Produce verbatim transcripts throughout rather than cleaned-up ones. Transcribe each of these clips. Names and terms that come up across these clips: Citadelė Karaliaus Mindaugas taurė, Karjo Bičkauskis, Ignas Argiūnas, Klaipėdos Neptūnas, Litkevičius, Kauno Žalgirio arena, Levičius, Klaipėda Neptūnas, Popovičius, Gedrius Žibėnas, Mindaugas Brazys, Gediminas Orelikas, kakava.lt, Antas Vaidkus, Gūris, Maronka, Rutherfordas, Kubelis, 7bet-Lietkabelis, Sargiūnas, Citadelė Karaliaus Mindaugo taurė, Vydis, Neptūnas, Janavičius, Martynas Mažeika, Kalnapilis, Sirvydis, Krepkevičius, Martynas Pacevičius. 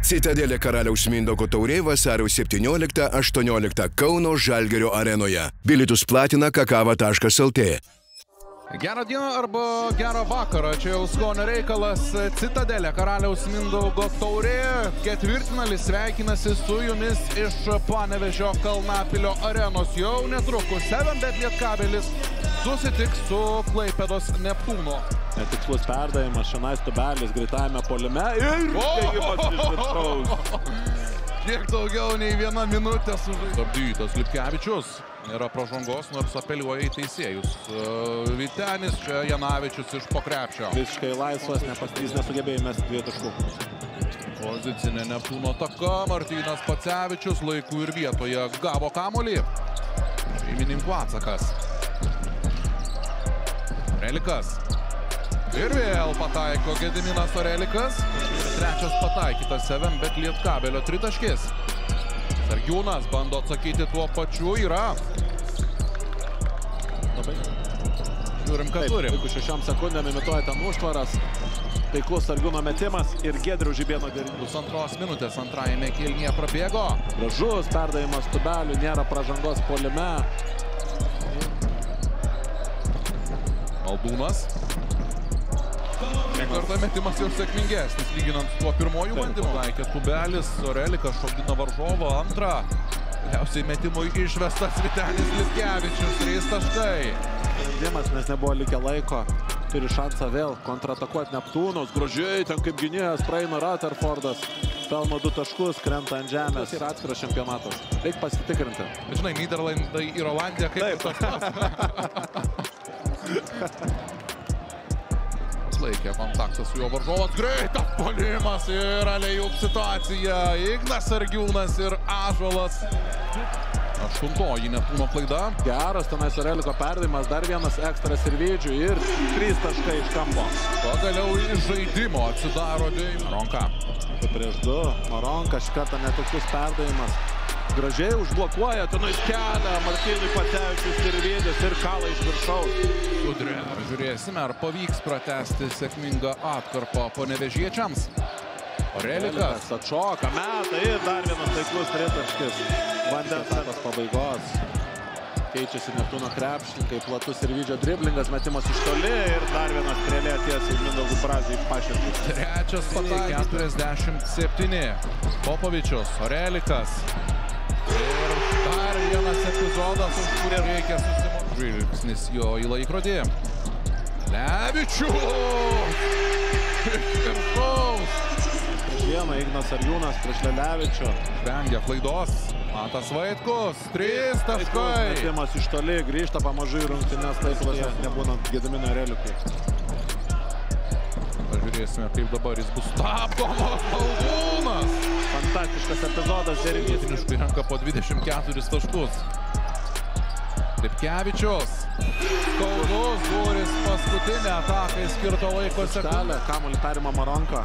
Citadelė Karaliaus Mindaugo taurė vasario septynioliktą aštuonioliktą Kauno Žalgirio arenoje. Bilietus platina kakava taškas lt. Gerą dieną arba gerą vakarą, čia jau skonio reikalas. Citadelė Karaliaus Mindaugo taurė ketvirtfinalis sveikinasi su jumis iš Panevėžio Kalnapilio arenos. Jau netrukus seven bet Lietkabelis susitiks su Klaipėdos Neptūno. Netikslus perdavimas, šanai Kubelis greitajame puolime ir bėgimas iš viršaus. Kiek daugiau nei vieną minutę sužaidė. Litkevičius yra pražangos, nors apeliuoja į teisėjus. Vytenis, čia Janavičius iš pokrepšio. Visiškai laisvas, nepastys nesugebėjo mesti dviejų taškų. Pozicinė Neptūno ataka, Martynas Pacevičius laiku ir vietoje gavo kamuolį. Šeimininkų atsakas. Orelikas. Ir vėl pataiko Gediminas Orelikas. Trečias pataikytas seven bet Lietkabelio tritaškis. Sargiūnas bando atsakyti tuo pačiu, yra. Žiūrim, ką turim. Taip, šešiom sekundėm imituoja ten užtvaras. Taiklus Sargiūno metimas ir Gedrių Žibėno geriau. Pusantros minutės antrajame kėlinyje prabėgo. Gražus perdavimas Kubeliui, nėra pražangos puolime. Aldūnas. Kartą metimas jau sėkmingesnis, lyginant su tuo pirmoju bandymu. Taikė Kubelis, Orelikas šokdino varžovą antrą. Galiausiai metimui išvestas Vytenis Litkevičius, trys taškai. Sprendimas, nes nebuvo likę laiko, turi šansą vėl kontratakuoti Neptūnus. Gražiai, ten kaip gynėjas praeina Rutherfordas. Pelno du taškus, krenta ant žemės. Ir atskiras čempionatas. Reik pasitikrinti. Žinai, Nyderlandai ir Olandija kaip taškas. Laikė kontaktas su jo varžovas, greitas puolimas ir alejų situacija. Ignas Argiūnas ir Ąžuolas. Aštuntoji Neptūno klaida. Geras tenais Oreliko perdavimas, dar vienas ekstra Sirvydžiui ir trys taškai iš kampo. Pagaliau iš žaidimo atsidaro bei Maronka. Prieš du Maronka, šį kartą netikus perdavimas. Gražiai užblokuoja, tenais kelią Martynui Pacevičius ir Vydis ir kalą iš viršaus. Sudrė. Žiūrėsime, ar pavyks pratęsti sėkmingą atkarpą panevėžiečiams. Orelikas atšoka, meta ir dar vienas taiklus tritaškis. Vandens atakos pabaigos. Keičiasi Neptūno krepšininkai, platus Sirvydžio driblingas, metimas iš toli ir dar vienas strėlė tiesiai Mindaugui Braziui iš paširdžių. Trečias pataikytas. keturiasdešimt septyni. Popovičius, Orelikas. Ir dar vienas epizodas, už kurį reikia susimokyti. Žvilgsnis jo į laikrodį. Levičius! Vieną Ignas Argiūnas prieš Levičių. Vengia klaidos. Antas Vaidkus. Trys taškai. Metimas iš toli, grįžta pamažu į rungtynes, taip nebūnant Gedimino Orelikui. Žiūrėsime, kaip dabar jis bus stabdomas. Aldūnas. Fantastiškas epizodas. Vietiniškai renka po dvidešimt keturis taškus. Krepkevičius. Skaudus Gūris paskutinę ataką skirto laiko sekundę. Kamuolį perima Maronka.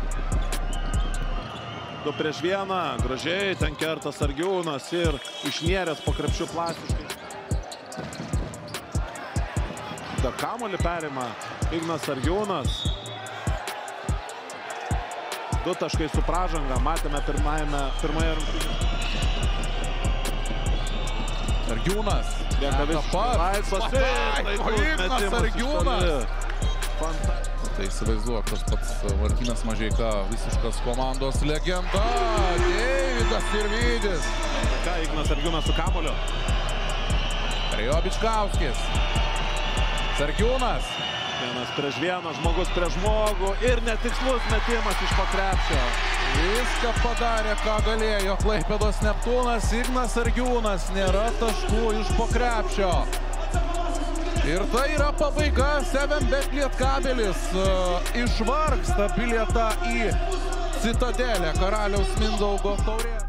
Du prieš vieną. Gražiai ten kerta Sargiūnas ir išnėręs po krepšiu plastiškai. Kamuolį perima Ignas Argiūnas. Du taškai su pražanga, matėme pirmąją rungtynę. Sargiūnas. Ignas Argiūnas. Tai įsivaizduok, tas pats Martynas Mažeika, visiškas komandos legenda. Deividas ir Vydis. Ką Ignas Argiūnas su kamuoliu. Karjo Bičkauskis. Sargiūnas. Vienas prieš vieną, žmogus prieš žmogų ir netikslus metimas iš po krepšio. Viską padarė, ką galėjo Klaipėdos Neptūnas. Ignas Argiūnas, nėra taškų iš po krepšio. Ir tai yra pabaiga. seven bet Lietkabelis išvargsta bilietą į Citadelę Karaliaus Mindaugo taurė.